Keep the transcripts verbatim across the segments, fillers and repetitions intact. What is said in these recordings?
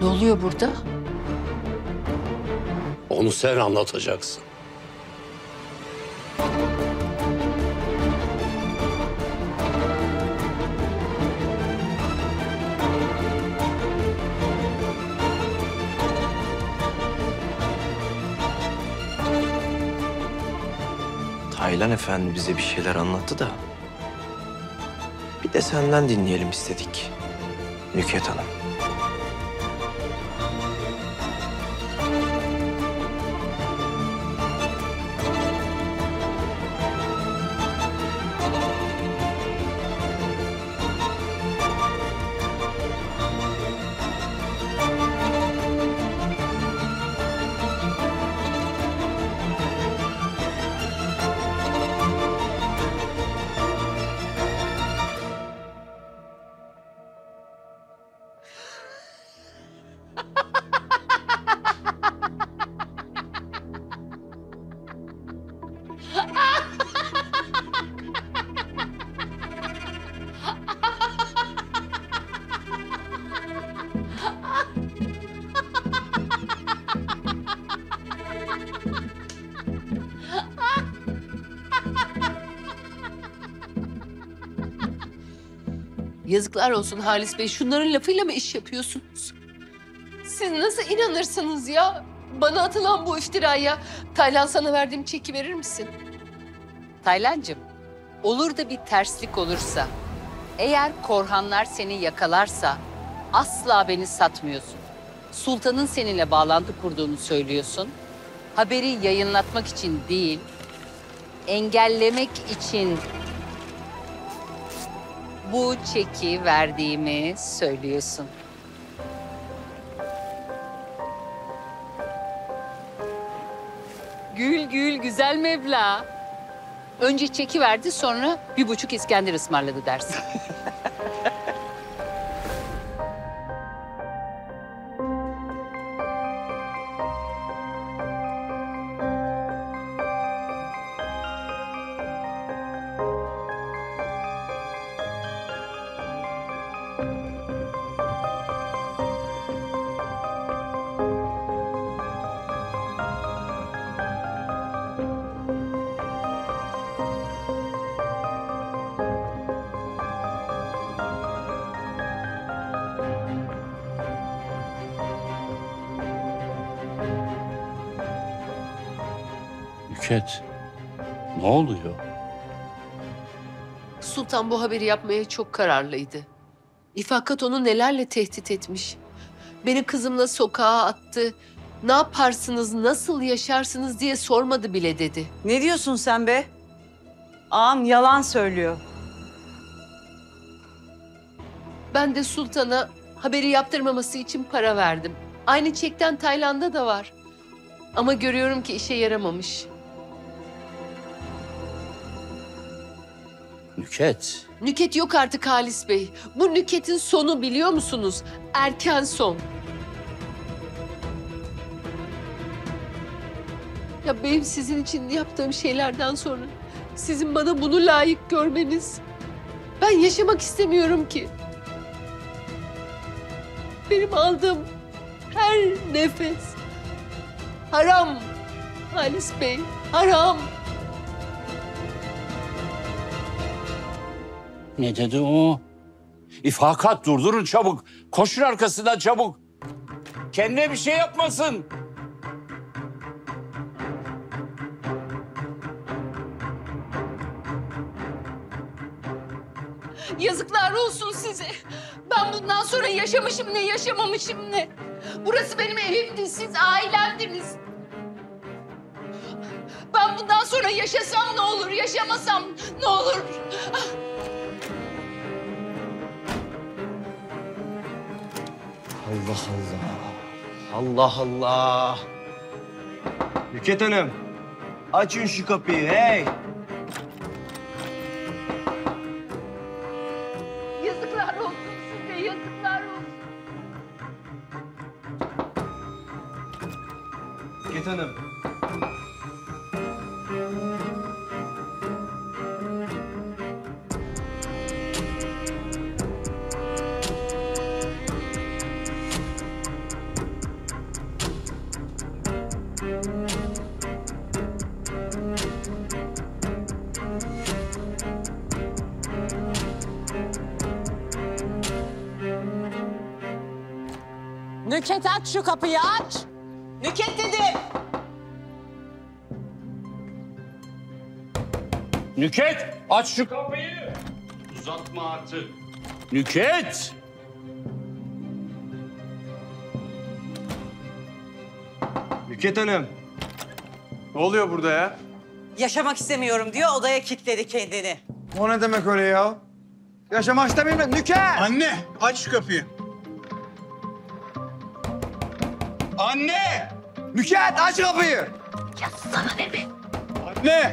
Ne oluyor burada? Onu sen anlatacaksın. Taylan Efendi bize bir şeyler anlattı da... bir de senden dinleyelim istedik Nükhet Hanım. Yazıklar olsun Halis Bey, şunların lafıyla mı iş yapıyorsunuz? Siz nasıl inanırsınız ya? Bana atılan bu iftiraya. Taylan, sana verdiğim çeki verir misin? Taylancığım, olur da bir terslik olursa, eğer Korhanlar seni yakalarsa asla beni satmıyorsun. Sultan'ın seninle bağlantı kurduğunu söylüyorsun. Haberi yayınlatmak için değil, engellemek için bu çeki verdiğimi söylüyorsun. Gül gül güzel meblağ. Önce çeki verdi, sonra bir buçuk İskender ısmarladı dersin. Nükhet, ne oluyor? Sultan bu haberi yapmaya çok kararlıydı. İfakat onu nelerle tehdit etmiş. Beni kızımla sokağa attı. Ne yaparsınız, nasıl yaşarsınız diye sormadı bile dedi. Ne diyorsun sen be? Ağam yalan söylüyor. Ben de Sultan'a haberi yaptırmaması için para verdim. Aynı çekten Tayland'da da var. Ama görüyorum ki işe yaramamış. Nükhet. Nükhet yok artık Halis Bey. Bu Nükhet'in sonu biliyor musunuz? Erken son. Ya benim sizin için yaptığım şeylerden sonra sizin bana bunu layık görmeniz. Ben yaşamak istemiyorum ki. Benim aldığım her nefes haram Halis Bey, haram. Ne dedi o? İfakat, durdurun çabuk. Koşun arkasına çabuk. Kendine bir şey yapmasın. Yazıklar olsun size. Ben bundan sonra yaşamışım ne, yaşamamışım ne. Burası benim evimdi, siz ailemdiniz. Ben bundan sonra yaşasam ne olur, yaşamasam ne olur? Allah Allah, Allah Allah. Nükhet Hanım, açın şu kapıyı, hey! Yazıklar olsun size, yazıklar olsun. Nükhet Hanım. Nükhet, aç şu kapıyı, aç. Nükhet dedim. Nükhet, aç şu kapıyı. Uzatma artık. Nükhet. Nükhet Hanım, ne oluyor burada ya? Yaşamak istemiyorum diyor, odaya kilitledi kendini. O ne demek öyle ya? Yaşamak istemiyorum. Nükhet! Anne, aç şu kapıyı. Anne! Nükhet, aç kapıyı! Ya sana ne be? Anne!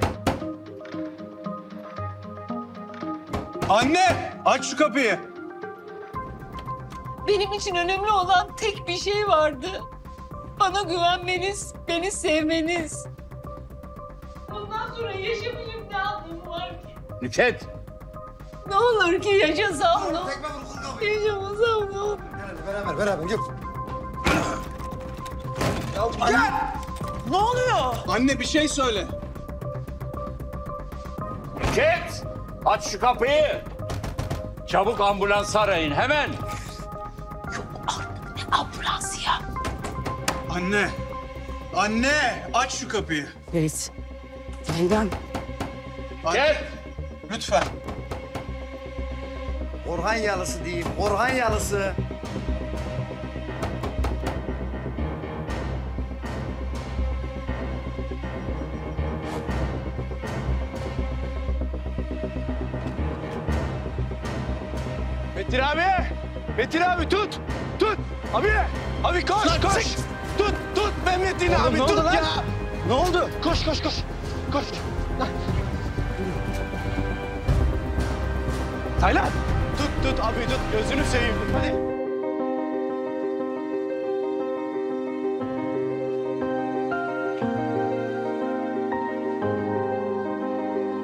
Anne, aç şu kapıyı. Benim için önemli olan tek bir şey vardı. Bana güvenmeniz, beni sevmeniz. Bundan sonra yaşamayayım ne anlamı var ki? Nükhet! Ne olur ki yaşasam ne olur? Yaşamasam ne olur? Beraber, beraber, gel. Ya anne! Ne oluyor? Anne bir şey söyle. Nükhet! Aç şu kapıyı. Çabuk ambulansı arayın hemen. Yok artık ne ambulansı ya? Anne, anne aç şu kapıyı. Reis, Taylan. Gel. Lütfen. Orhan Yalısı diyeyim, Orhan Yalısı. Metin abi, Metin abi tut, tut. Abi, abi koş, lan, koş. Sık. Tut, tut be Metin oğlum, abi, tut ya. Ne oldu? Koş, koş, koş. Koş. Lan. Taylan, tut, tut abi, tut. Gözünü seveyim. Hadi.